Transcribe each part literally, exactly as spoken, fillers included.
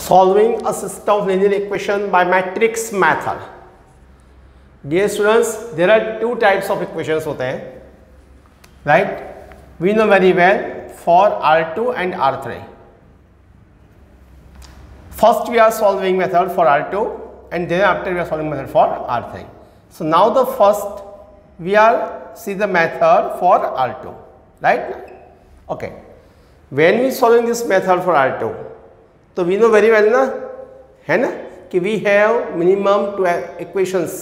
solving a system of linear equation by matrix method. Dear students, there are two types of equations होते हैं, right? We know very well for R two and R three. First we are solving method for R two and then after we are solving method for R three. So now the first we are see the method for R two, right? Okay. When we solving this method for R two, so we know very well na, है ना कि we have minimum two equations,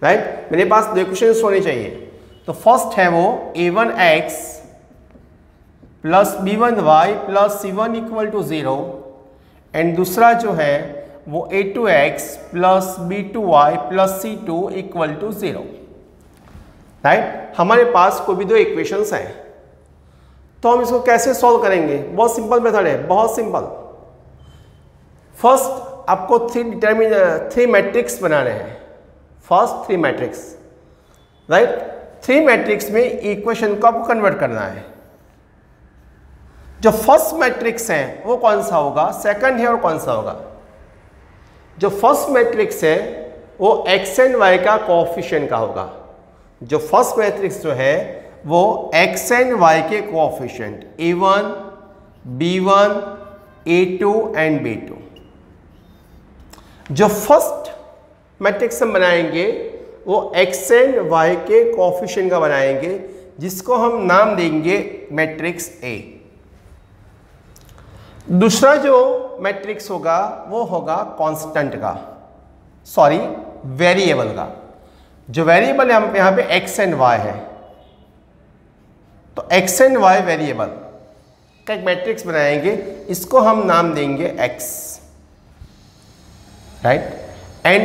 right? मेरे पास दो equations होने चाहिए. तो first है वो a one x plus b one y plus c one equal to zero and दूसरा जो है वो a two x plus b two y plus c two equal to zero, right? हमारे पास कोई भी दो equations हैं, तो हम इसको कैसे solve करेंगे? बहुत simple method है, बहुत simple. फर्स्ट आपको थ्री डिटरमिन थ्री मैट्रिक्स बनाने हैं, first three matrix, right? Three matrix में इक्वेशन को आपको कन्वर्ट करना है. जो फर्स्ट मैट्रिक्स है वो कौन सा होगा, सेकंड है और कौन सा होगा? जो फर्स्ट मैट्रिक्स है वो एक्स एंड वाई का कोएफिशिएंट का होगा. जो फर्स्ट मैट्रिक्स जो है वो एक्स एंड वाई के coefficient a one b one a two and b two जो फर्स्ट मैट्रिक्स हम बनाएंगे वो x एंड y के कोएफिशिएंट का बनाएंगे, जिसको हम नाम देंगे मैट्रिक्स A. दूसरा जो मैट्रिक्स होगा वो होगा कांस्टेंट का, सॉरी वेरिएबल का. जो वेरिएबल है हम यहाँ पे x एंड y है, तो x एंड y वेरिएबल का एक मैट्रिक्स बनाएंगे, इसको हम नाम देंगे x, राइट? एंड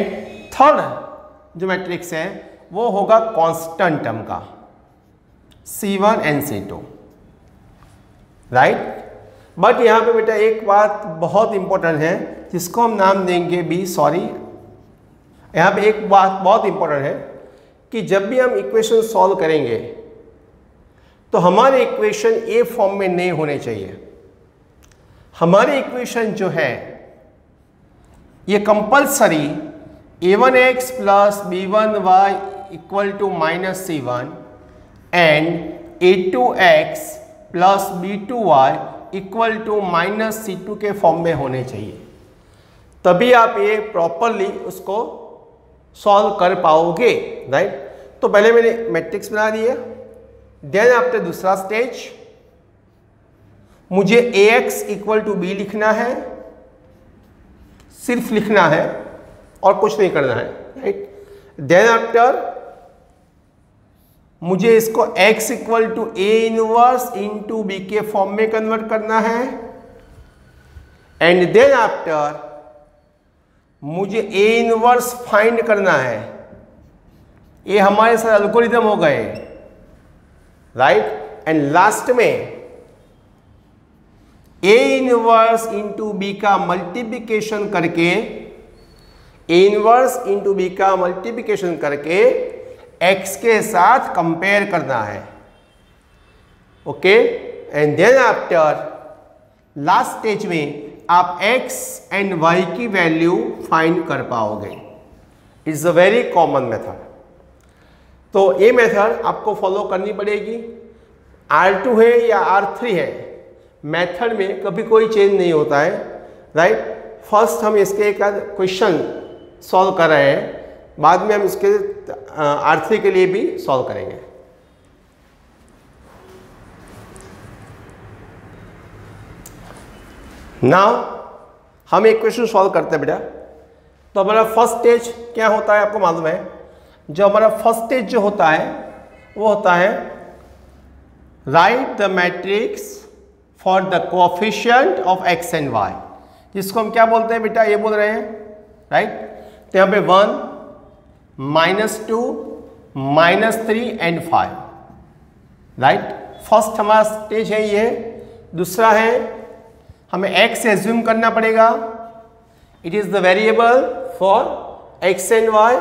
थर्ड जो मैट्रिक्स है वो होगा कांस्टेंट टर्म का, c one and c two, right? But यहाँ पे बेटा एक बात बहुत इंपॉर्टेंट है, जिसको हम नाम देंगे b, सॉरी यहाँ पे एक बात बहुत इंपॉर्टेंट है कि जब भी हम इक्वेशन सॉल्व करेंगे तो हमारे इक्वेशन ए फॉर्म में नहीं होने चाहिए. हमारे इक्वेशन जो है ये compulsory a one x plus b one y equal to minus c one and a two x plus b two y equal to minus c two के फॉर्म में होने चाहिए, तभी आप ये प्रॉपरली उसको सॉल्व कर पाओगे, राइट? तो पहले मैंने मैट्रिक्स बना दिया, देन आफ्टर दूसरा स्टेज मुझे ax इक्वल टू b लिखना है, सिर्फ लिखना है और कुछ नहीं करना है, राइट? देन आफ्टर मुझे इसको x equal to A inverse into b के फॉर्म में कन्वर्ट करना है एंड देन आफ्टर मुझे a इनवर्स फाइंड करना है. ये हमारे साथ एल्गोरिदम हो गए, राइट? एंड लास्ट में a इनवर्स इंटू बी का मल्टीप्लिकेशन करके a इनवर्स इंटू बी का मल्टीप्लिकेशन करके x के साथ कंपेयर करना है, okay? And then after last stage में आप x एंड y की वैल्यू फाइंड कर पाओगे. It's a very common method, तो ये मेथड आपको फॉलो करनी पड़ेगी. आर टू है या आर थ्री है, मेथड में कभी कोई चेंज नहीं होता है, राइट? फर्स्ट हम इसके एक क्वेश्चन सॉल्व कर रहे हैं, बाद में हम इसके आर थ्री के लिए भी सॉल्व करेंगे. नाउ हम एक क्वेश्चन सॉल्व करते हैं बेटा. तो हमारा फर्स्ट स्टेज क्या होता है आपको मालूम है? जो हमारा फर्स्ट स्टेज जो होता है वो होता है right the matrix for the coefficient of x and y, जिसको हम क्या बोलते हैं बेटा? ये बोल रहे हैं, राइट? तो यहाँ पे one minus two minus three and five, right? First हमारा स्टेज है ये. दूसरा है हमें एक्स एज्यूम करना पड़ेगा, it is the variable for x and y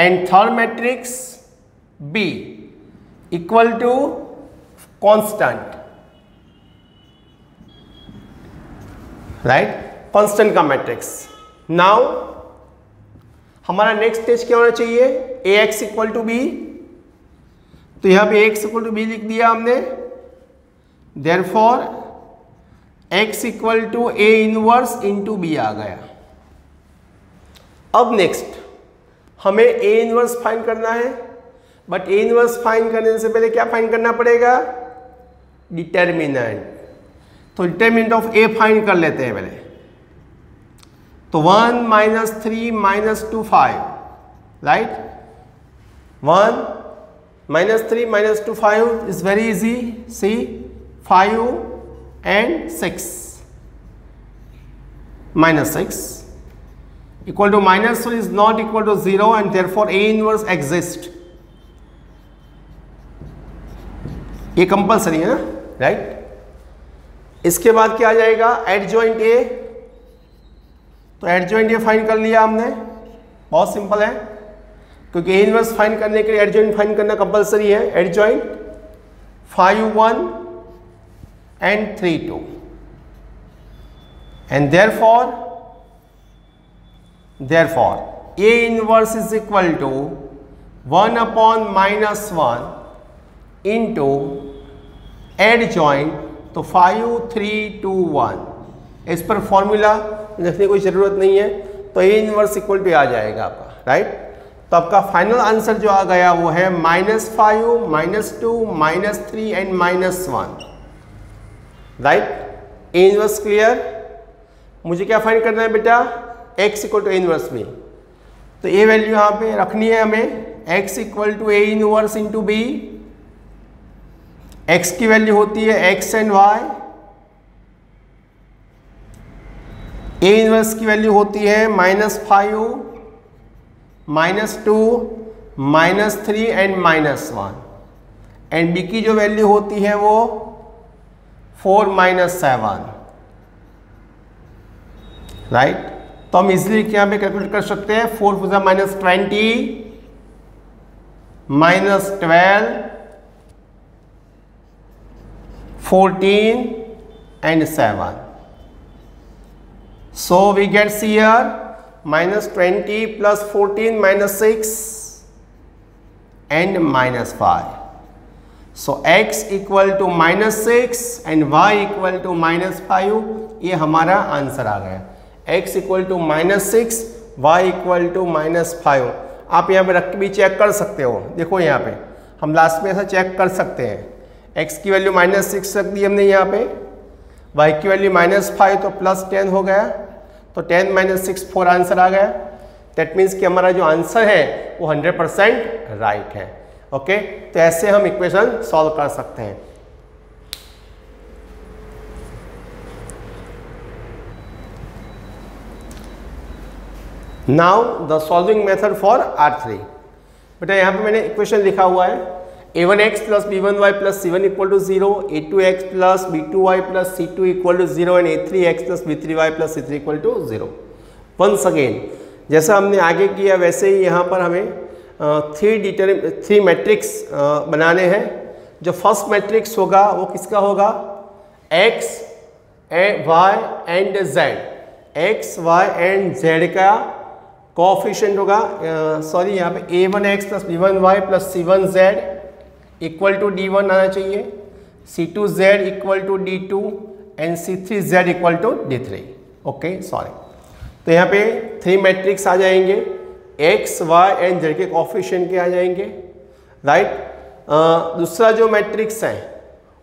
and third matrix b equal to constant, right, constant का मैट्रिक्स। नाउ हमारा नेक्स्ट स्टेज क्या होना चाहिए, ए एक्स इक्वल टू बी। तो यहाँ पे एक्स इक्वल टू बी लिख दिया हमने, therefore x equal to A inverse into b आ गया। अब नेक्स्ट हमें ए इनवर्स फाइंड करना है, बट ए इनवर्स फाइंड करने से पहले क्या फाइंड करना पड़ेगा, डिटर्मिनेंट। तो डिटर्मिनेंट ऑफ ए फाइंड कर लेते हैं पहले। तो one minus three minus two five, right, one minus three minus two five is very easy, see five and six, minus six equal to minus three is not equal to zero and therefore a inverse exist. ये compulsory है ना, right. इसके बाद क्या आ जाएगा, adjoint A. तो adjoint A find कर लिया हमने, बहुत सिंपल है, क्योंकि ए इनवर्स फाइंड करने के लिए एडजॉइंट फाइंड करना कंपल्सरी है। Adjoint five one and three two and therefore therefore a inverse is equal to one upon minus one into adjoint, तो फाइव थ्री टू वन। इस पर फॉर्मूला लिखने कोई ज़रूरत नहीं है, तो ए इनवर्स इक्वल टू आ जाएगा आपका, राइट। तो आपका फाइनल आंसर जो आ गया वो है minus five minus two minus three and minus one, right. A inverse clear. मुझे क्या फाइंड करना है बेटा, x equal to A inverse B. तो ए वैल्यू यहाँ पे रखनी है हमें, x equal to A inverse into B. X की वैल्यू होती है x and y, a inverse की वैल्यू होती है minus five minus two minus three and minus one, and B की जो वैल्यू होती है वो फोर माइनस सेवन, राइट। तो हम इजिली क्या पे कैलकुलेट कर सकते हैं, four four minus twenty minus twelve fourteen and seven. So we get here minus twenty plus fourteen minus six and minus five. So x equal to minus six and y equal to minus five. ये हमारा answer आ गया, x equal to minus six, y equal to minus five. आप यहाँ पे रख के भी चेक कर सकते हो, देखो यहाँ पे हम लास्ट में ऐसा चेक कर सकते हैं। x की वैल्यू माइनस सिक्स रख दी हमने यहाँ पे, y की वैल्यू माइनस फाइव, तो प्लस टेन हो गया, तो ten minus six four answer आ गया। दैट मीन्स कि हमारा जो आंसर है वो हंड्रेड परसेंट राइट है। ओके, तो ऐसे हम इक्वेशन सॉल्व कर सकते हैं। Now the solving method for R three. बेटा यहाँ पे मैंने इक्वेशन लिखा हुआ है, a one x plus b one y plus C one equal to zero, A two x plus B two y plus C two equal to zero and A three x plus B three y plus c three equal to zero. Once again जैसा हमने आगे किया वैसे ही यहाँ पर हमें three deter three matrix बनाने हैं। जो फर्स्ट मैट्रिक्स होगा वो किसका होगा, x y and z, x y and z का कोएफिशिएंट होगा, सॉरी यहाँ पे a one x plus b one y plus C one z equal to d one आना चाहिए, c two z equal to d two and C three z equal to D three. Okay sorry, तो यहाँ पे three matrix आ जाएंगे, x y and z के coefficient के आ जाएंगे, राइट right? दूसरा जो मैट्रिक्स है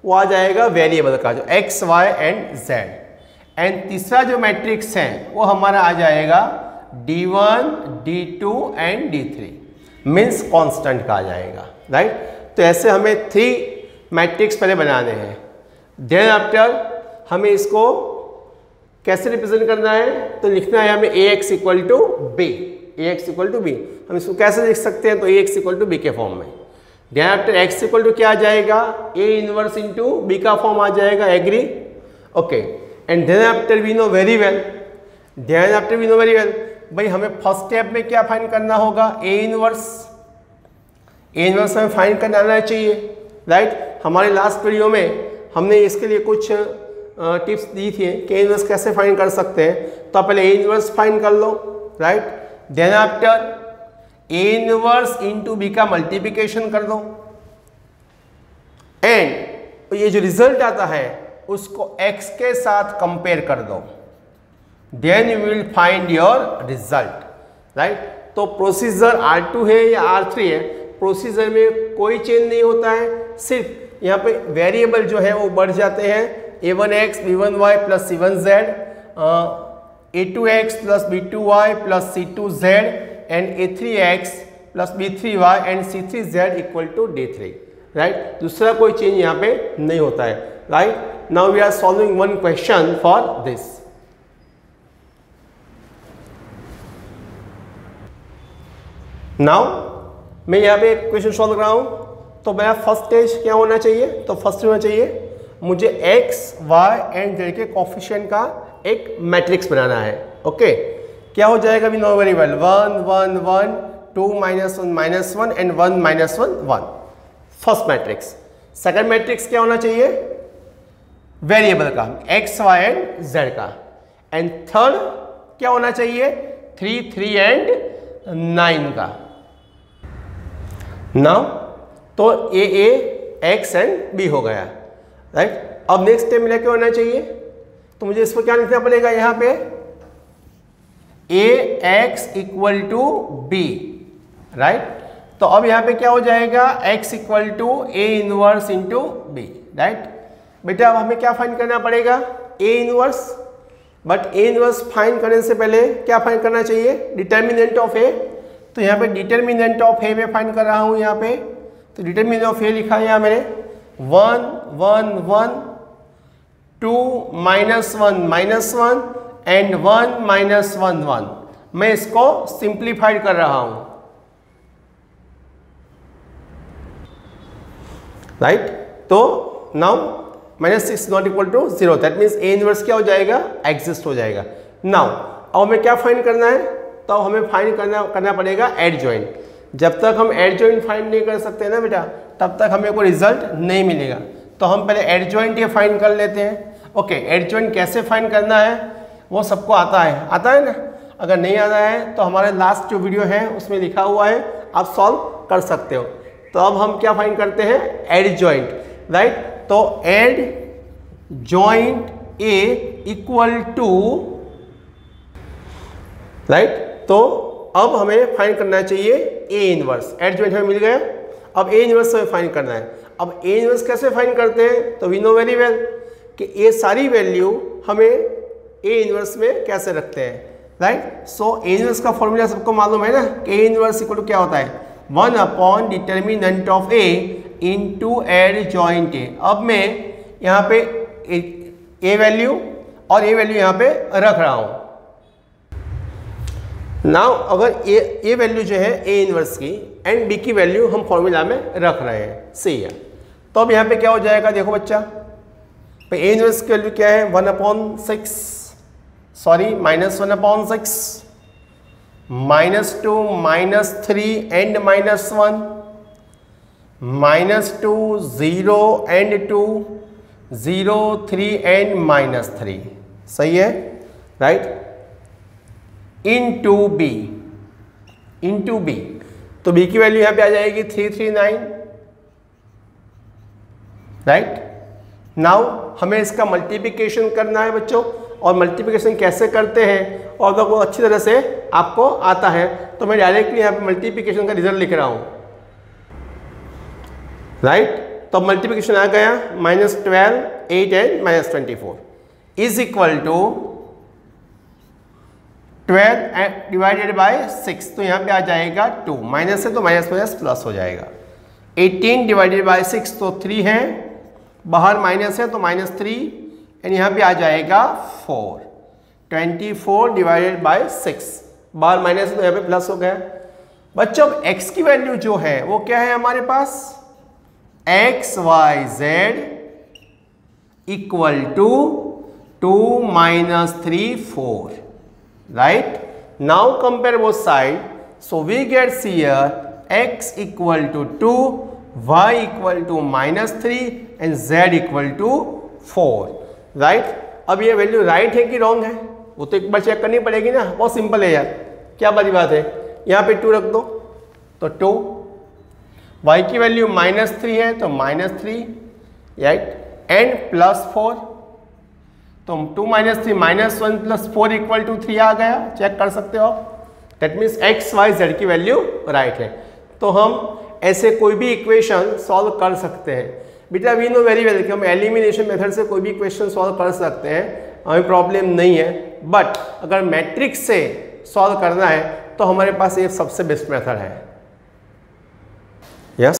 वो आ जाएगा वेरिएबल का, जो x y and z, and तीसरा जो मैट्रिक्स है वो हमारा आ जाएगा d one d two and d three, means constant का आ जाएगा, राइट right? तो ऐसे हमें थ्री मैट्रिक्स पहले बनाने हैं, देन आफ्टर हमें इसको कैसे रिप्रेजेंट करना है, तो लिखना है हमें A x equal to B, A x equal to B. हम इसको कैसे लिख सकते हैं, तो A x equal to B के फॉर्म में। Then after x equal to क्या आ जाएगा, ए इनवर्स इनटू बी का फॉर्म आ जाएगा, agree. Okay, and then after we know very well then after we know very well भाई हमें फर्स्ट स्टेप में क्या फाइंड करना होगा, ए इनवर्स। ए इनवर्स हमें फाइंड करना आना चाहिए, राइट right? हमारे लास्ट वीडियो में हमने इसके लिए कुछ टिप्स दी थी के इन्वर्स कैसे फाइंड कर सकते हैं। तो आप पहले ए इन्वर्स फाइंड कर लो, right, then after A inverse into B का मल्टीप्लिकेशन कर दो एंड ये जो रिजल्ट आता है उसको एक्स के साथ कंपेयर कर दो, then you will find your result, right. तो प्रोसीजर आर टू है या आर थ्री है, प्रोसीजर में कोई चेंज नहीं होता है, सिर्फ यहाँ पे वेरिएबल जो है वो बढ़ जाते हैं, A one x B one y plus C one z, A two x plus B two y plus C two z and A three x plus B three y and C three z equal to D three, right. दूसरा कोई change यहाँ पे नहीं होता है, right. Now we are solving one question for this. Now मैं यहाँ पे एक क्वेश्चन सॉल्व कर रहा हूँ, तो मेरा फर्स्ट स्टेज क्या होना चाहिए, तो फर्स्ट होना चाहिए मुझे x, y एंड z के कोफिशिएंट का एक मैट्रिक्स बनाना है। ओके, क्या हो जाएगा अभी, no variable one one one two minus one minus one and one minus one one, first matrix. Second matrix क्या होना चाहिए, वेरिएबल का x, y एंड z का, एंड थर्ड क्या होना चाहिए, थ्री थ्री एंड नाइन का। नाउ तो A A x and B हो गया, राइट। अब नेक्स्ट स्टेप में लेके होना चाहिए, तो मुझे इसको क्या लिखना पड़ेगा, यहाँ पे A x equal to B, right. तो अब यहाँ पे क्या हो जाएगा, x equal to A inverse into B, right. बेटा अब हमें क्या फाइंड करना पड़ेगा, A inverse, but A inverse find करने से पहले क्या फाइंड करना चाहिए, डिटर्मिनेंट ऑफ ए। तो यहाँ पे डिटर्मिनेंट ऑफ ए मैं फाइंड कर रहा हूँ, यहाँ पे तो डिटर्मिनेंट ऑफ ए लिखा है यहाँ मैंने one one one two minus one minus one and one minus one one, मैं इसको सिंप्लीफाइड कर रहा हूँ, राइट। तो now minus six not equal to zero, that means A inverse क्या हो जाएगा, एग्जिस्ट हो जाएगा। नाउ अब हमें क्या फाइंड करना है, तो हमें फाइंड करना करना पड़ेगा एड जॉइंट। जब तक हम एड जॉइंट फाइंड नहीं कर सकते ना बेटा, तब तक हमें कोई रिजल्ट नहीं मिलेगा। तो हम पहले एड जॉइंट ये फाइंड कर लेते हैं। ओके, एड जॉइंट कैसे फाइंड करना है वो सबको आता है, आता है ना, अगर नहीं आता है तो हमारे लास्ट जो वीडियो है उसमें लिखा हुआ है, आप सॉल्व कर सकते हो। तो अब हम क्या फाइंड करते हैं, एड जॉइंट, राइट। तो adjoint A equal to, right, तो अब हमें फाइंड करना चाहिए ए इनवर्स। एड जॉइंट हमें मिल गया, अब ए इनवर्स हमें फाइंड करना है। अब ए इनवर्स कैसे फाइंड करते हैं, तो वी नो वेरी वेल कि ये सारी वैल्यू हमें ए इनवर्स में कैसे रखते हैं, राइट। सो ए इनवर्स का फॉर्मूला सबको मालूम है ना, ए इनवर्स इक्वल टू क्या होता है, one upon determinant of A into adjoint A. अब मैं यहाँ पे ए वैल्यू और ए वैल्यू यहाँ पे रख रहा हूँ। नाउ अगर ए ए वैल्यू जो है ए इनवर्स की एंड बी की वैल्यू हम फॉर्मूला में रख रहे हैं, सही है। तो अब यहाँ पे क्या हो जाएगा, देखो बच्चा, ए इनवर्स की वैल्यू क्या है, one upon six sorry minus one upon six minus two minus three and minus one minus two zero and two zero three and minus three, सही है, right, into B, into B. तो B की value यहाँ पे आ जाएगी three three nine, right. Now हमें इसका मल्टीप्लिकेशन करना है बच्चों, और मल्टीप्लिकेशन कैसे करते हैं और अगर वो अच्छी तरह से आपको आता है तो मैं डायरेक्टली यहाँ पे मल्टीप्लिकेशन का रिजल्ट लिख रहा हूँ, राइट। तो मल्टीप्लिकेशन आ गया minus twelve eight and minus twenty four is equal to twelve divided by six, तो यहाँ पे आ जाएगा टू, माइनस है तो माइनस माइनस प्लस हो जाएगा, एटीन डिवाइडेड बाय सिक्स तो थ्री है, बाहर माइनस है तो माइनस थ्री एंड यहाँ पे आ जाएगा four, twenty four divided by six, बाहर माइनस है तो यहाँ पे प्लस हो गया। बच्चों x की वैल्यू जो है वो क्या है हमारे पास, x Y Z equal to two minus three four, right. Now compare both side, so we get here x equal to two, y equal to minus three and z equal to four. Right right? अब ये value right है कि wrong है वो तो एक बार check करनी पड़ेगी ना, बहुत सिंपल है यार, क्या बड़ी बात है। यहाँ पे टू रख दो तो टू, वाई की वैल्यू माइनस थ्री है तो minus three right, and plus four तो two minus three minus one plus four equal to three आ गया, चेक कर सकते हो आप। That means x Y z की वैल्यू राइट है। तो हम ऐसे कोई भी इक्वेशन सॉल्व कर सकते हैं बेटा, वी नो वेरी वेल कि हम एलिमिनेशन मेथड से कोई भी इक्वेशन सॉल्व कर सकते हैं, हमें प्रॉब्लम नहीं है। बट अगर मैट्रिक्स से सॉल्व करना है तो हमारे पास ये सबसे बेस्ट मेथड है।